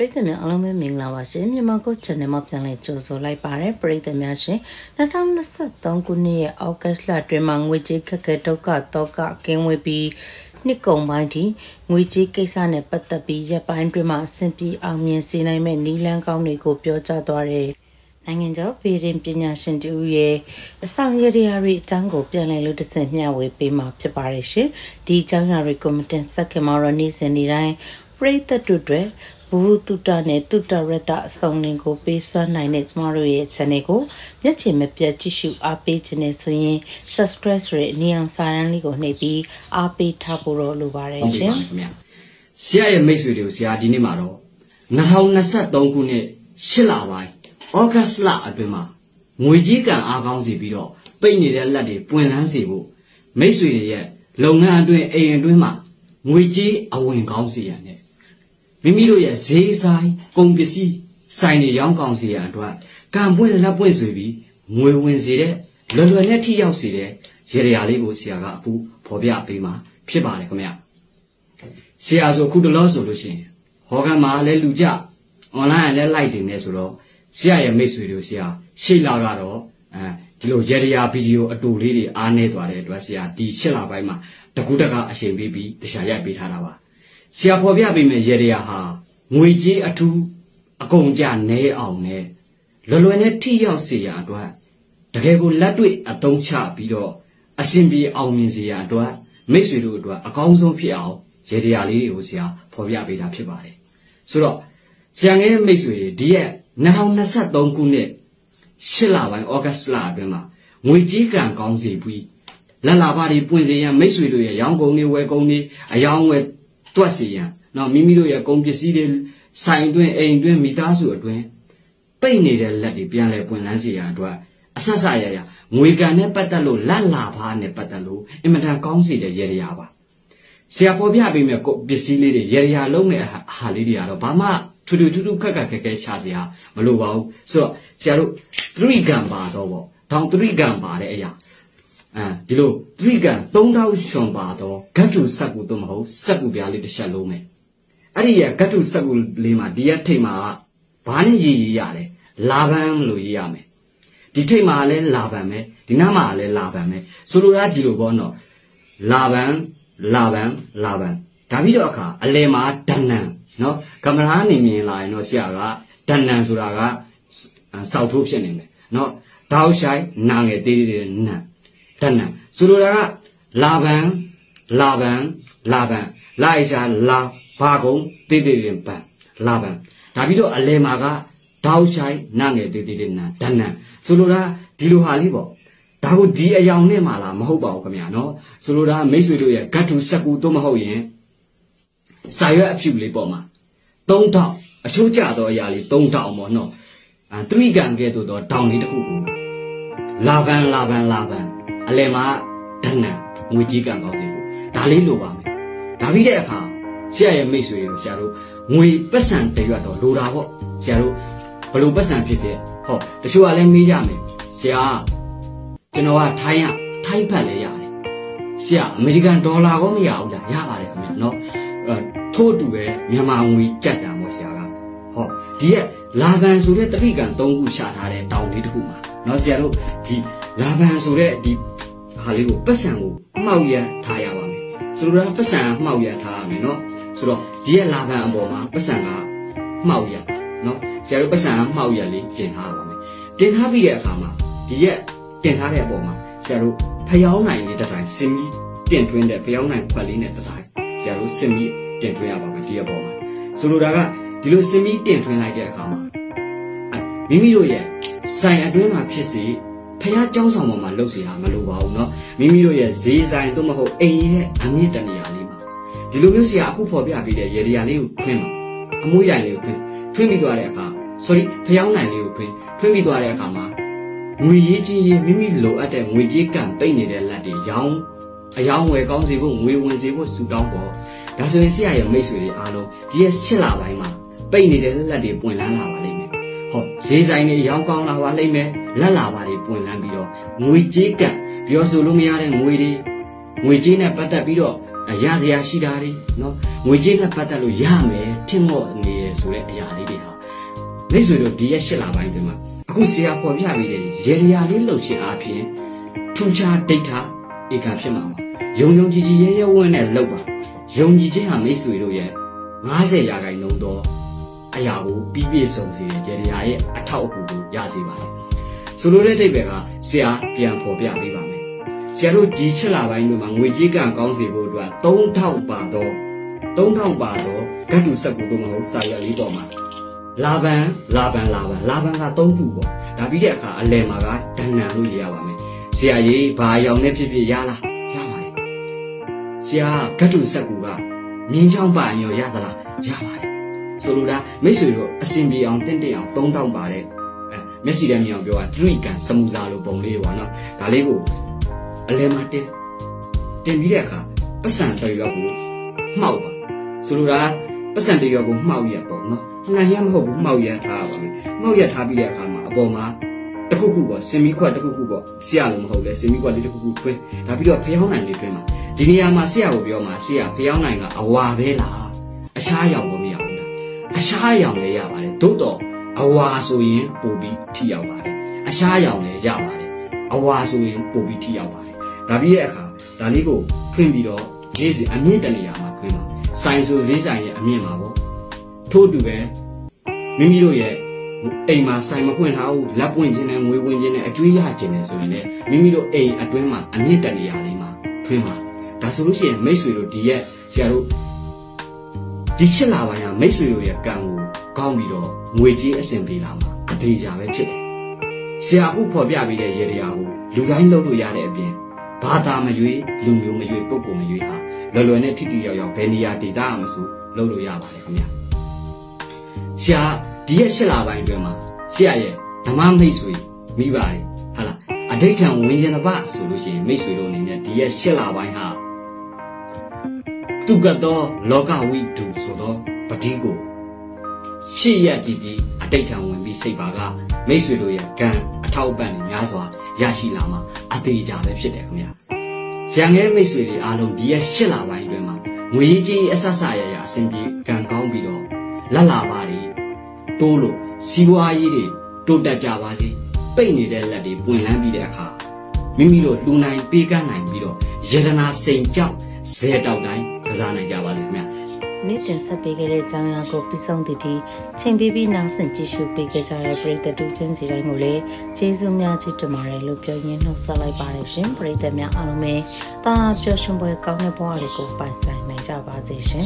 နိုင်ငံတော်ပြည်တွင်းပညာရှင်တူရဲ့အဆောင်ရည်ရာတွေအကြောင်းကိုပြန်လည်လို့တစ်ဆင့်မျှဝေပေးမှာဖြစ်ပါရဲ့ရှင်ဒီအကြောင်းအရာကိုမတင်ဆက်ခင်မှာတော့နေ့စဉ်နေ့တိုင်း ဘုသူတ္တနဲ့တုတ္တရတ္တအဆောင်လင်ကိုပေးစွမ်းနိုင်တဲ့ကျမတို့ရဲ့ မိမိတို့ရဲ့ဈေးဆိုင်ကုန်ပစ္စည်းဆိုင်နေရောင်းကောင်စီရန်အတွက်ကံပွင့်လက်ပွင့်ဆွေပြီးငွေဝင်စေတဲ့လွယ်လွယ်နဲ့ထိရောက်စေတဲ့ရေရာလေးကိုဆရာကအခုဖော်ပြပေးမှာဖြစ်ပါတယ်ခင်ဗျာဆရာဆိုခုတလောဆိုလို့ရှိရင်ဟောကံမှာလဲလူကြအွန်လိုင်းရန်လဲလိုက်တင်နေဆိုတော့ဆရာရဲ့မိတ်ဆွေတို့ဆရာရှိလာတာတော့ဒီလိုရေရာဗီဒီယိုအတူလေးတွေအားနေသွားတယ်အတွက်ဆရာဒီချက်လာပိုင်းမှာတကူတကအရှင်ပေးပြီးတခြားရပေးထားတာပါ ဆရာဖော်ပြပေးမယ့်ရေရာဟာငွေကြေးအထူးအကုန်ကြနေအောင်နဲ့လွယ်လွယ်နဲ့ထိရောက်စေရန်အတွက်တကယ်ကိုလက်တွေ့အသုံးချပြီးတော့အဆင်ပြေအောင်မြင်စေရန်အတွက်မိတ်ဆွေတို့အတွက်အကောင်းဆုံးဖြစ်အောင်ရေရာလေးတွေကိုဆရာဖော်ပြပေးတာဖြစ်ပါတယ်ဆိုတော့ဆရာရဲ့မိတ်ဆွေတွေဒီရဲ့2023ခုနှစ်ရှစ်လပိုင်းဩဂတ်စ်လအတွင်းမှာငွေကြေးကံကောင်းစီပြီးလက်လာပါတွေပွင့်စေရန်မိတ်ဆွေတို့ရဲ့ရောင်းကုန်တွေဝယ်ကုန်တွေအယောင်းဝယ် တွက်စီရန်နော်မိမိတို့ရဲ့ကုန်ပစ္စည်းတွေဆိုင်အတွင်းအိမ်အတွင်းမိသားစုအတွင်းပိတ်နေတဲ့လက်တွေပြန်လဲပွင့်လန်းစေရန်အတွက်အဆက်ဆက်ရရငွေကံနဲ့ပတ်သက်လို့လက်လာပါနဲ့ပတ်သက်လို့အင်မတန်ကောင်းစီတဲ့ရေရာပါဆရာဖော်ပြပေးမယ့်ပစ္စည်းလေးတွေရေရာလုံးနဲ့ဟာလေးတွေကတော့ဘာမှထူးထူးထူးခက်ခက်ခဲခဲရှာစရာမလိုပါဘူးဆိုတော့ဆရာတို့ 3ကံ 3000 ရှန်ကူပြားလေးတစ်ချက်လုံးမယ်အဲ့ဒီကတ်ထုစကူလေးမှာဒီရက်ထိပ်မှာဘာနဲ့ရည်ရရလဲလာဘန်လို့ရရမယ်ဒီထိပ်မှာလဲလာဘန်ပဲဒီနားမှာလဲလာဘန်ပဲဆိုလိုတာဒီလိုပေါ့နော်လာဘန်လာဘန်လာဘန်ဒါပြီးတော့အခါအလဲမှာတဏ္ဏနော်ကမ္မထာနေမြင်လာရင်တော့ဆရာကတဏ္ဏဆိုတာကစောက်ထိုးဖြစ်နေမယ်နော်တောက်ဆိုင်နာငယ်တေးတေးတေးနံတဏ္ဏဆိုလိုတာကလာဘန်လာဘန်လာဘန် လာဘန်လာဘန်လာဘန်လာဘန်ဒါပြီးတော့အလဲမှာကတောက်ဆိုင်နာငယ်တေးတေးတေးနံတဏ္ဏဆိုလိုတာဒီလိုဟာလေးပေါ့ဒါကိုဒီအယောင်နဲ့မှလာမဟုတ်ပါဘူးခင်ဗျာနော်ဆိုလိုတာမိတ်ဆွေတို့ရဲ့ကတ်ထုစကူသို့မဟုတ်ရင်စာရွက်အဖြူလေးပေါ့မှာ3000အချိုးကျတော့အရာလေး3000ပေါ့နော်3ကံကဲ့သို့တော့တောင်းလေးတစ်ခုကိုလာဘန်လာဘန်လာဘန်အလဲမှာတဏ္ဏငွေကြေးကံကောင်းစေတာလေးလိုပါမယ်ဒါပြီးတဲ့အခါဆရာရဲ့မိတ်ဆွေတို့ဆရာတို့ ဘလူပတ်စံဖြစ်ဖြစ်ဟောတချို့ကလည်းမေးရမယ်ဆရာကျွန်တော်ကထိုင်းရထိုင်းဖက်လဲရတယ်ဆရာအမေရိကန်ဒေါ်လာကောမရဘူးလားရပါတယ်ခင်ဗျာနော်ထိုးတူပဲမြန်မာငွေကြက်တာပေါ့ဆရာကဟောဒီရဲ့လာဘန်ဆိုတဲ့အတ္တိကံ၃ခုရှာထားတဲ့တောင်းလေးတစ်ခုမှာနော်ဆရာတို့ဒီလာဘန်အပေါ်မှာပတ်စံက မောက်ရနော်ဆရာတို့ပတ်စံမောက်ရလေးတင်ထားပါမယ်တင်ထားပြီးတဲ့အခါမှာဒီရဲ့တင်ထားတဲ့အပေါ်မှာဆရာတို့ဖျောင်းနိုင်လေးတစ်တိုင်းစင်ပြီးတင်ထွင်းတယ်ဖျေင်းနိုင်ဖွက်လေးနဲ့တစ်တိုင်းဆရာတို့စင်ပြီးတင်ထွင်းရပါမယ်ဒီရပေါ်မှာဆိုလိုတာကဒီလိုစင်ပြီးတင်ထွင်းလိုက်တဲ့အခါမှာမိမိတို့ရဲ့ဈေးဆိုင်အတွင်းမှာဖြစ်စီဖျားเจ้าဆောင်ပေါ်မှာလှုပ်เสียတာမလိုပါဘူးနော်မိမိတို့ရဲ့ဈေးဆိုင်သုံးမဟုတ်အိမ်ရဲ့အမြင့်တဏ္ဍာလေးမှာဒီလိုမျိုးဆရာအခုဖော်ပြပေးတဲ့ရေဒီယာလေးကိုထွင်းပါအမွှေးရိုင်လေးကိုထွင်းထွင်းပြီးသွားတဲ့အခါ sorry ဖျောင်းနိုင်လေးကိုထွင်းထွင်းပြီးသွားတဲ့အခါမှာငွေရေးကြီးရေးမိမိလိုအပ်တဲ့ငွေကြေးကံပိတ်နေတဲ့လက်တွေရောင်းအယောင်းဝယ်ကောင်းစေဖို့ငွေဝင်စေဖို့စုတောင်းပေါ်ဒါဆိုရင်ဆရာရဲ့မိတ်ဆွေတွေအားလုံးဒီရဲ့ရှစ်လပိုင်းမှာပိတ်နေတဲ့လက်တွေပွင့်လန်းလာပါလိမ့်မယ်ဟောဈေးဆိုင်တွေရောင်းကောင်းလာပါလိမ့်မယ်လက်လာပါတွေပွင့်လန်းပြီးတော့ငွေကြေးကံပြောဆိုလို့မရတဲ့ငွေတွေငွေကြေးနဲ့ပတ်သက်ပြီးတော့呀是呀，西达哩，喏，我今天把它路呀没听我你说嘞呀哩的哈，你说了第一些老板对吗？公司啊，我呀没得，人呀哩老些阿片，出差对他一干些忙，用用自己也要我那老吧，用自己还没说了耶，我是呀该弄到，哎呀我比比上去的，人呀也阿套糊涂呀是吧？所以嘞这边啊，是啊，变破变没办法。 假如几次来玩的嘛，我只讲讲是不对，东套八多，该做什么都冇，啥也没做嘛。老板他东住过，那比这卡来嘛个，当然路也话没。是啊，伊把羊那皮皮压啦，压吧嘞。是啊，该做什么个，勉强把羊压得啦，压吧嘞。所以啦，没事咯，身边养点点羊，东套八嘞，哎，没事的羊不要追赶，什么杂路帮你玩咯，打那个。 Alam ada, dan bila kah pesan terjadi aku mau bah, seluruh pesan terjadi aku mau ya toh, nanya aku mau ya tapi, bila kah abah mah, terkuku bah, semikwa terkuku bah, siapa mahu le semikwa dia terkuku pun, tapi dia pelajaran dia pun mah, jadi ama siapa dia mah siapa pelajaran dia awal bela, asyam boleh ada, asyam le ya balik, tuh awal soalnya boleh tiaw balik, asyam le ya balik, awal soalnya boleh tiaw balik. 那比来看，那里个准备了，也是俺们这里也蛮困难。三叔身上也俺们蛮多，土著呗，明明了也，哎嘛，三嘛困难，六困难，五困难，最也艰难，所以呢，明明了哎，最嘛，俺们这里也哩嘛困难。但是有些没水了，第一，假如第七那玩意没水了也干我，搞不了，危机也生不了嘛，阿对家伙吃的。下午跑边边的也得下午，路干老路也得边。 巴达嘛，有路牛嘛，有狗狗嘛，有哈。老罗呢，天天要陪你呀，对他们说，老罗呀，话嘞，怎么样？下第一些老板对嘛，下夜他妈没睡，没话嘞，好了。啊，这天我们见他爸说了些没睡着呢，第一些老板哈，都感到老家会读书到不提过。下夜弟弟啊，这天我们比谁爸个没睡着呀，跟啊老板的伢说。 也是那嘛，阿对家的皮的怎么样？像俺没说的阿龙第一些老板对嘛，我已经一啥啥呀呀，身边刚刚比到，那老板的多了，西瓜阿姨的多得家娃子，被你的那的不难比的哈，明明了路难比干难比了，一人拿三角，三角难，可是那家娃子怎么样？ 你真是别个嘞，张扬个不上地地，请别别男生继续别个家来陪得多真是来我嘞，这种面子怎么来路表演弄上来把人生陪得面阿罗妹，但表现不高呢，不阿哩个办在哪家把这些。